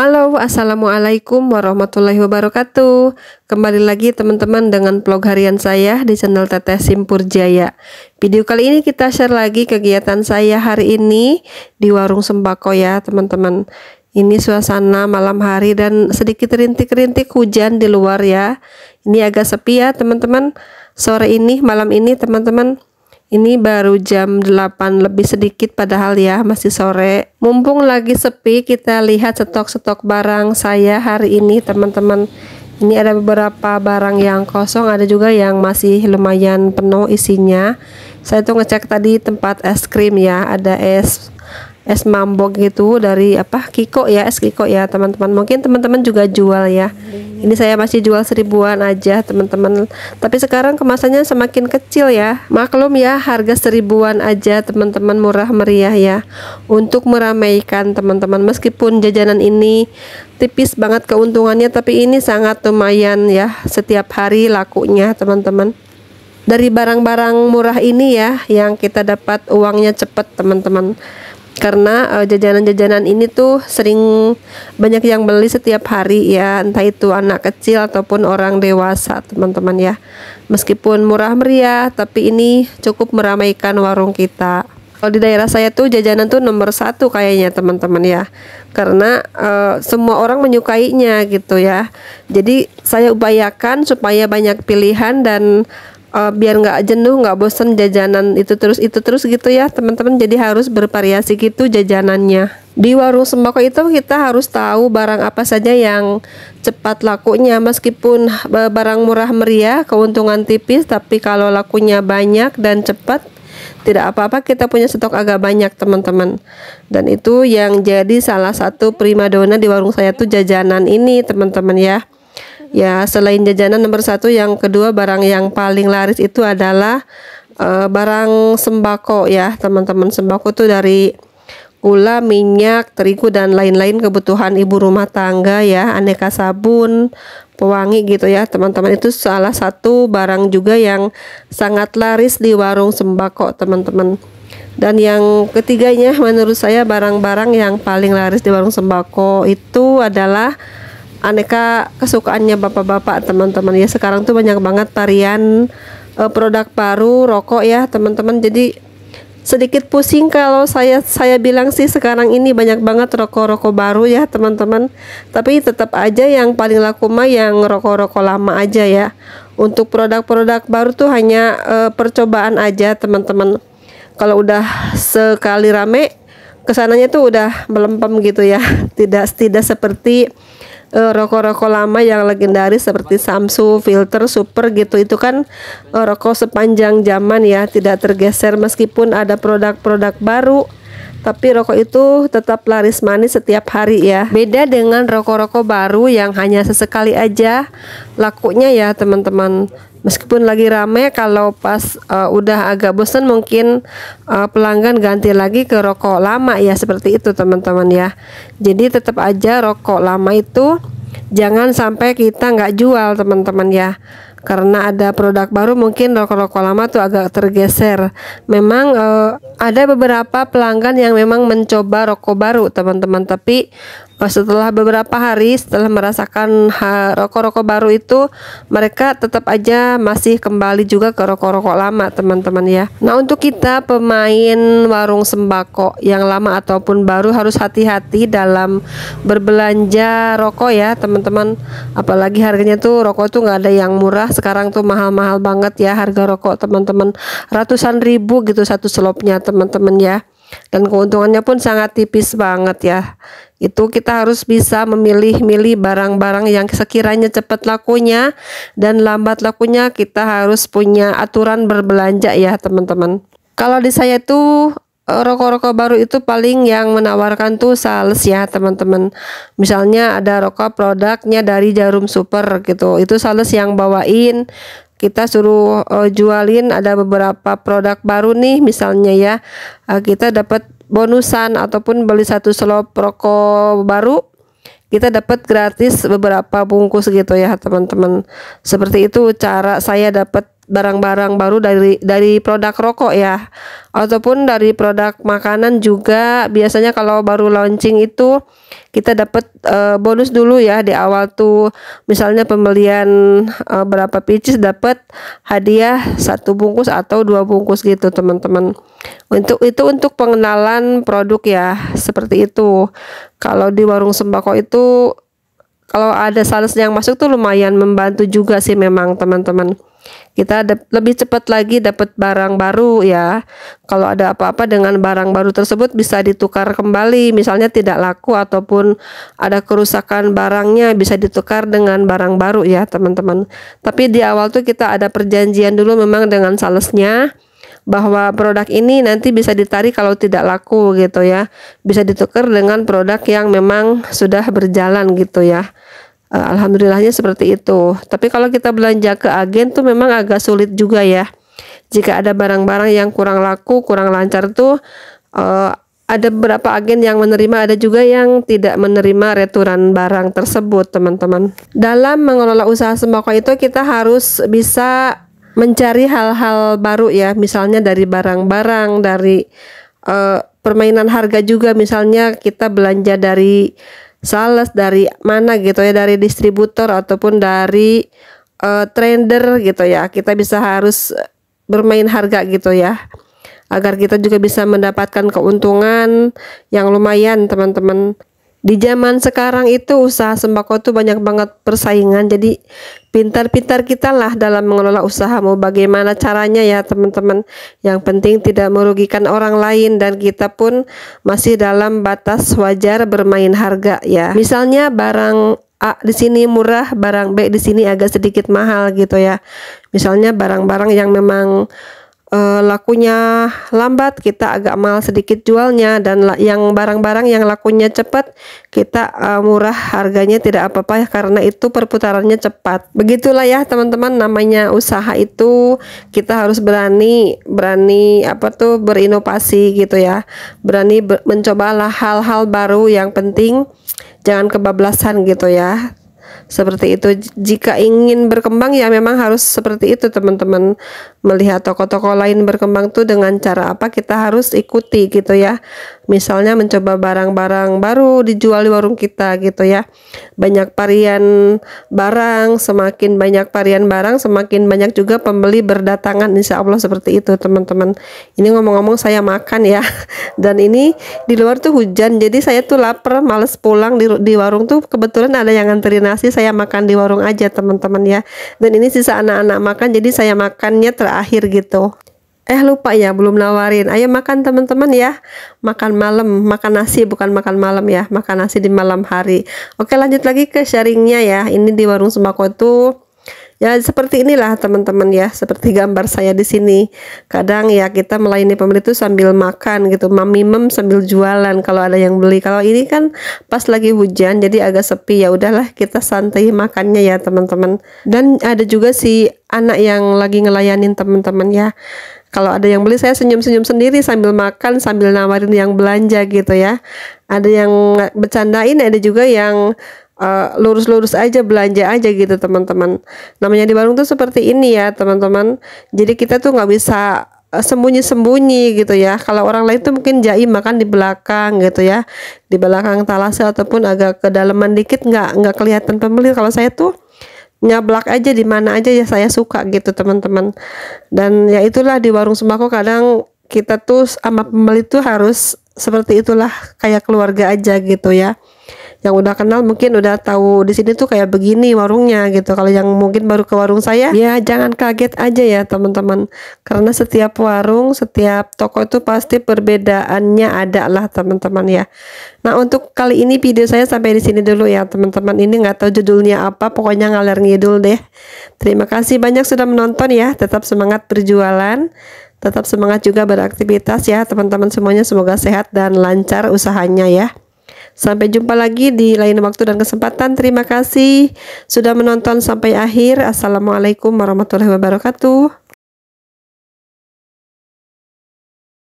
Halo, assalamualaikum warahmatullahi wabarakatuh. Kembali lagi teman-teman dengan vlog harian saya di channel Teteh Simpurjaya. Video kali ini kita share lagi kegiatan saya hari ini di warung sembako ya teman-teman. Ini suasana malam hari dan sedikit rintik-rintik hujan di luar ya. Ini agak sepi ya teman-teman. Sore ini, malam ini teman-teman, ini baru jam 8 lebih sedikit padahal ya masih sore. Mumpung lagi sepi kita lihat stok-stok barang saya hari ini teman-teman. Ini ada beberapa barang yang kosong, ada juga yang masih lumayan penuh isinya. Saya tuh ngecek tadi tempat es krim ya, ada es mambo gitu dari Kiko ya, es Kiko ya teman-teman. Mungkin teman-teman juga jual ya. Ini saya masih jual seribuan aja teman-teman, tapi sekarang kemasannya semakin kecil ya. Maklum ya, harga seribuan aja teman-teman, murah meriah ya untuk meramaikan teman-teman. Meskipun jajanan ini tipis banget keuntungannya, tapi ini sangat lumayan ya setiap hari lakunya teman-teman. Dari barang-barang murah ini ya yang kita dapat uangnya cepet teman-teman, karena jajanan-jajanan ini tuh sering banyak yang beli setiap hari ya, entah itu anak kecil ataupun orang dewasa teman-teman ya. Meskipun murah meriah, tapi ini cukup meramaikan warung kita. Kalau di daerah saya tuh jajanan tuh nomor satu kayaknya teman-teman ya, karena semua orang menyukainya gitu ya. Jadi saya upayakan supaya banyak pilihan dan biar nggak jenuh, nggak bosen jajanan itu terus gitu ya teman-teman. Jadi harus bervariasi gitu jajanannya. Di warung sembako itu kita harus tahu barang apa saja yang cepat lakunya. Meskipun barang murah meriah, keuntungan tipis, tapi kalau lakunya banyak dan cepat, tidak apa-apa kita punya stok agak banyak teman-teman. Dan itu yang jadi salah satu primadona di warung saya tuh jajanan ini teman-teman ya. Ya, selain jajanan nomor satu, yang kedua barang yang paling laris itu adalah barang sembako ya teman-teman. Sembako tuh dari gula, minyak, terigu dan lain-lain kebutuhan ibu rumah tangga ya, aneka sabun, pewangi gitu ya teman-teman. Itu salah satu barang juga yang sangat laris di warung sembako teman-teman. Dan yang ketiganya menurut saya barang-barang yang paling laris di warung sembako itu adalah aneka kesukaannya bapak-bapak teman-teman ya. Sekarang tuh banyak banget varian produk baru rokok ya teman-teman. Jadi sedikit pusing kalau saya bilang sih, sekarang ini banyak banget rokok-rokok baru ya teman-teman. Tapi tetap aja yang paling laku mah yang rokok-rokok lama aja ya. Untuk produk-produk baru tuh hanya percobaan aja teman-teman. Kalau udah sekali rame kesananya tuh udah melempem gitu ya. Tidak seperti rokok-rokok lama yang legendaris seperti Samsung filter super gitu. Itu kan rokok sepanjang zaman ya, tidak tergeser. Meskipun ada produk-produk baru, tapi rokok itu tetap laris manis setiap hari ya. Beda dengan rokok-rokok baru yang hanya sesekali aja lakunya ya teman-teman. Meskipun lagi rame, kalau pas udah agak bosan mungkin pelanggan ganti lagi ke rokok lama ya, seperti itu teman-teman ya. Jadi tetap aja rokok lama itu jangan sampai kita nggak jual teman-teman ya, karena ada produk baru mungkin rokok-rokok lama tuh agak tergeser. Memang ada beberapa pelanggan yang memang mencoba rokok baru teman-teman, tapi setelah beberapa hari setelah merasakan rokok-rokok baru itu, mereka tetap aja masih kembali juga ke rokok-rokok lama teman-teman ya. Nah, untuk kita pemain warung sembako yang lama ataupun baru harus hati-hati dalam berbelanja rokok ya teman-teman. Apalagi harganya tuh rokok tuh nggak ada yang murah. Sekarang tuh mahal-mahal banget ya harga rokok teman-teman, ratusan ribu gitu satu selopnya teman-teman ya. Dan keuntungannya pun sangat tipis banget ya. Itu kita harus bisa memilih-milih barang-barang yang sekiranya cepat lakunya dan lambat lakunya. Kita harus punya aturan berbelanja ya teman-teman. Kalau di saya tuh rokok-rokok baru itu paling yang menawarkan tuh sales ya teman-teman. Misalnya ada rokok produknya dari Jarum Super gitu, itu sales yang bawain. Kita suruh jualin ada beberapa produk baru nih misalnya ya, kita dapat bonusan ataupun beli satu selop rokok baru kita dapat gratis beberapa bungkus gitu ya teman-teman. Seperti itu cara saya dapat barang-barang baru dari produk rokok ya, ataupun dari produk makanan juga. Biasanya kalau baru launching itu kita dapat bonus dulu ya di awal tuh. Misalnya pembelian berapa pieces dapat hadiah 1 bungkus atau 2 bungkus gitu teman-teman. Untuk pengenalan produk ya, seperti itu. Kalau di warung sembako itu kalau ada sales yang masuk tuh lumayan membantu juga sih memang teman-teman. Kita lebih cepat lagi dapat barang baru ya. Kalau ada apa-apa dengan barang baru tersebut bisa ditukar kembali. Misalnya tidak laku ataupun ada kerusakan barangnya bisa ditukar dengan barang baru ya teman-teman. Tapi di awal tuh kita ada perjanjian dulu memang dengan salesnya, bahwa produk ini nanti bisa ditarik kalau tidak laku gitu ya, bisa ditukar dengan produk yang memang sudah berjalan gitu ya. Alhamdulillahnya seperti itu. Tapi kalau kita belanja ke agen tuh memang agak sulit juga ya, jika ada barang-barang yang kurang laku, kurang lancar tuh. Ada beberapa agen yang menerima, ada juga yang tidak menerima returan barang tersebut teman-teman. Dalam mengelola usaha sembako itu kita harus bisa mencari hal-hal baru ya, misalnya dari barang-barang, dari permainan harga juga. Misalnya kita belanja dari sales, dari mana gitu ya, dari distributor ataupun dari trader gitu ya. Kita bisa harus bermain harga gitu ya, agar kita juga bisa mendapatkan keuntungan yang lumayan teman-teman. Di zaman sekarang itu usaha sembako tuh banyak banget persaingan. Jadi pintar-pintar kita lah dalam mengelola usaha, mau bagaimana caranya ya teman-teman. Yang penting tidak merugikan orang lain dan kita pun masih dalam batas wajar bermain harga ya. Misalnya barang A di sini murah, barang B di sini agak sedikit mahal gitu ya. Misalnya barang-barang yang memang lakunya lambat kita agak mahal sedikit jualnya, dan yang barang-barang yang lakunya cepat kita murah harganya, tidak apa-apa ya, karena itu perputarannya cepat. Begitulah ya teman-teman, namanya usaha itu kita harus berani berinovasi gitu ya, berani mencobalah hal-hal baru. Yang penting jangan kebablasan gitu ya, seperti itu. Jika ingin berkembang ya memang harus seperti itu teman-teman. Melihat toko-toko lain berkembang tuh dengan cara apa, kita harus ikuti gitu ya. Misalnya mencoba barang-barang baru dijual di warung kita gitu ya. Banyak varian barang, semakin banyak varian barang semakin banyak juga pembeli berdatangan, insya Allah seperti itu teman-teman. Ini ngomong-ngomong saya makan ya, dan ini di luar tuh hujan, jadi saya tuh lapar, males pulang. Di warung tuh kebetulan ada yang nganterin nasi, saya makan di warung aja teman-teman ya. Dan ini sisa anak-anak makan, jadi saya makannya terakhir gitu. Lupa ya, belum nawarin. Ayo makan teman-teman ya, makan malam, makan nasi, bukan makan malam ya, makan nasi di malam hari. Oke, lanjut lagi ke sharingnya ya. Ini di warung sembako tuh ya seperti inilah teman-teman ya, seperti gambar saya di sini. Kadang ya kita melayani pembeli itu sambil makan gitu, mamimem sambil jualan kalau ada yang beli. Kalau ini kan pas lagi hujan jadi agak sepi, ya udahlah kita santai makannya ya teman-teman. Dan ada juga si anak yang lagi ngelayanin teman-teman ya. Kalau ada yang beli saya senyum-senyum sendiri sambil makan, sambil nawarin yang belanja gitu ya. Ada yang bercandain, ada juga yang lurus-lurus aja, belanja aja gitu teman-teman. Namanya di warung tuh seperti ini ya teman-teman. Jadi kita tuh nggak bisa sembunyi-sembunyi gitu ya. Kalau orang lain tuh mungkin jaim makan di belakang gitu ya, di belakang talase ataupun agak kedalaman dikit, nggak kelihatan pembeli. Kalau saya tuh nyablak aja di mana aja ya saya suka gitu teman-teman. Dan ya itulah di warung sembako, kadang kita tuh sama pembeli tuh harus seperti itulah, kayak keluarga aja gitu ya. Yang udah kenal mungkin udah tahu di sini tuh kayak begini warungnya gitu. Kalau yang mungkin baru ke warung saya ya jangan kaget aja ya teman-teman, karena setiap warung, setiap toko itu pasti perbedaannya ada lah teman-teman ya. Nah, untuk kali ini video saya sampai di sini dulu ya teman-teman. Ini nggak tahu judulnya apa, pokoknya ngalir ngidul deh. Terima kasih banyak sudah menonton ya. Tetap semangat berjualan, tetap semangat juga beraktivitas ya teman-teman semuanya. Semoga sehat dan lancar usahanya ya. Sampai jumpa lagi di lain waktu dan kesempatan. Terima kasih sudah menonton sampai akhir. Assalamualaikum warahmatullahi wabarakatuh.